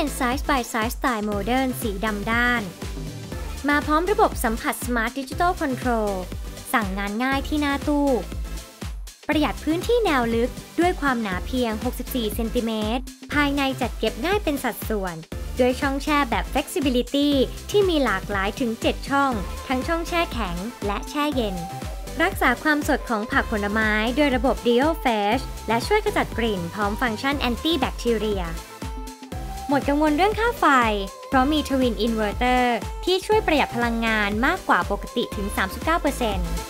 ยน Side by Side สไตล์โมเดิร์นสีดำด้านมาพร้อมระบบสัมผัส Smart Digital Control สั่งงานง่ายที่หน้าตู้ประหยัดพื้นที่แนวลึกด้วยความหนาเพียง64เซนติเมตรภายในจัดเก็บง่ายเป็นสัดส่วนด้วยช่องแช่แบบ Flexibility ที่มีหลากหลายถึง7ช่องทั้งช่องแช่แข็งและแช่เย็นรักษาความสดของผักผลไม้ด้วยระบบ DEO Fresh และช่วยกระจัดกลิ่นพร้อมฟังก์ชัน Anti Bacteria หมดกังวลเรื่องค่าไฟเพราะมี Twin Inverter ที่ช่วยประหยัดพลังงานมากกว่าปกติถึง 39%